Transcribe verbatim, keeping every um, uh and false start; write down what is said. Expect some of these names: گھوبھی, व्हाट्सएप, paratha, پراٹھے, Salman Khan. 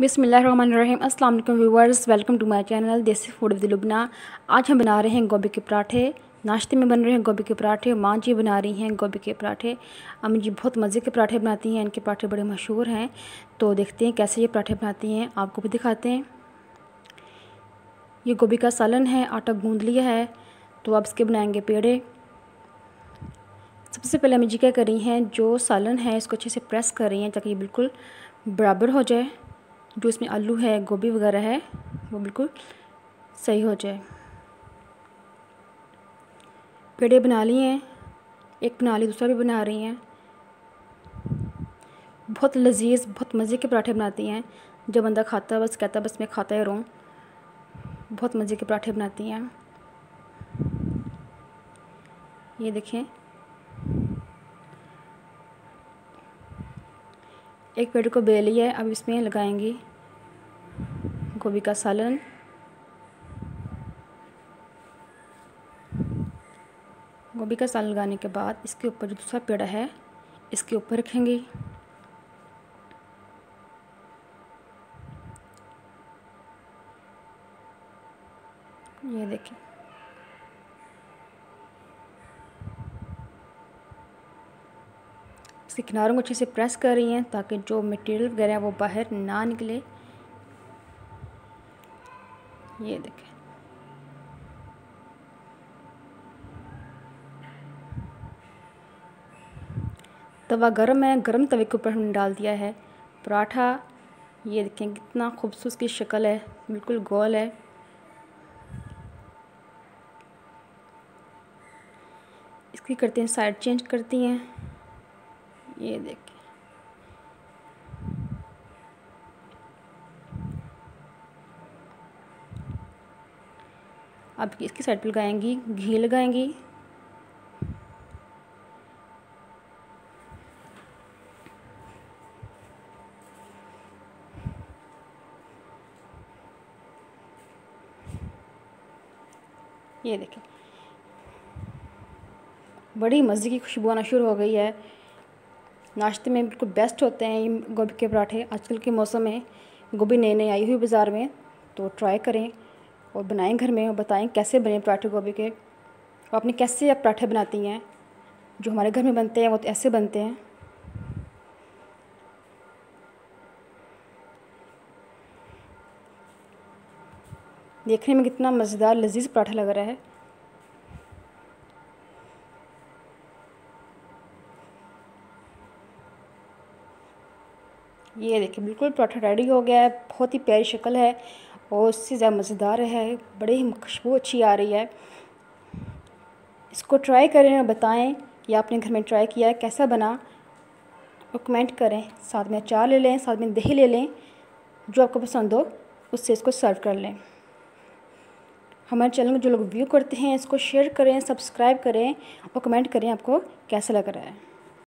बिस्मिल्लाहिर्रहमानिर्रहीम। अस्सलाम वालेकुम viewers, welcome to my channel desi food with Lubna. आज हम बना रहे हैं गोभी के पराठे। नाश्ते में बन रहे हैं गोभी के पराठे। माँ जी बना रही हैं गोभी के पराठे। अम्मी जी बहुत मज़े के पराठे बनाती हैं, इनके पराठे बड़े मशहूर हैं। तो देखते हैं कैसे ये पराठे बनाती हैं, आपको भी दिखाते हैं। ये गोभी का सालन है, आटा गूँध लिया है, तो अब इसके बनाएंगे पेड़े। सबसे पहले अम्मी जी क्या कर रही हैं, जो सालन है इसको अच्छे से प्रेस कर रही हैं ताकि ये बिल्कुल बराबर हो जाए। जो इसमें आलू है, गोभी वगैरह है, वो बिल्कुल सही हो जाए। पेड़े बना लिए हैं, एक बना ली, दूसरा भी बना रही हैं। बहुत लजीज, बहुत मज़े के पराठे बनाती हैं। जब बंदा खाता है बस कहता है बस मैं खाता ही रहूँ। बहुत मज़े के पराठे बनाती हैं। ये देखें, एक पेड़ को बेल लिया है। अब इसमें लगाएंगी गोभी का सालन। गोभी का सालन लगाने के बाद इसके ऊपर जो दूसरा पेड़ा है इसके ऊपर रखेंगी। ये देखिए, इसके किनारों को अच्छे से प्रेस कर रही हैं ताकि जो मटेरियल वगैरह है वो बाहर ना निकले। ये देखें, तवा गर्म है, गर्म तवे के ऊपर हमने डाल दिया है पराठा। ये देखें कितना खूबसूरत की शक्ल है, बिल्कुल गोल है। इसकी करते हैं साइड चेंज करती हैं। ये देखिए, अब इसकी साइड पर लगाएंगी घी, लगाएंगी। ये देखिए, बड़ी मज़े की खुशबू आना शुरू हो गई है। नाश्ते में बिल्कुल बेस्ट होते हैं ये गोभी के पराठे। आजकल के मौसम में गोभी नई नई आई हुई बाज़ार में, तो ट्राई करें और बनाएं घर में और बताएं कैसे बने पराठे गोभी के। और आपने कैसे आप पराठे बनाती हैं, जो हमारे घर में बनते हैं वो तो ऐसे बनते हैं। देखने में कितना मज़ेदार लजीज पराठा लग रहा है। ये देखिए, बिल्कुल पराठा रेडी हो गया है। बहुत ही प्यारी शक्ल है और उससे ज़्यादा मज़ेदार है, बड़ी ही खुशबू अच्छी आ रही है। इसको ट्राई करें और बताएं कि आपने घर में ट्राई किया है, कैसा बना, और कमेंट करें। साथ में अचार ले लें, साथ में दही ले लें, जो आपको पसंद हो उससे इसको सर्व कर लें। हमारे चैनल को जो लोग व्यू करते हैं इसको शेयर करें, सब्सक्राइब करें और कमेंट करें आपको कैसा लग रहा है।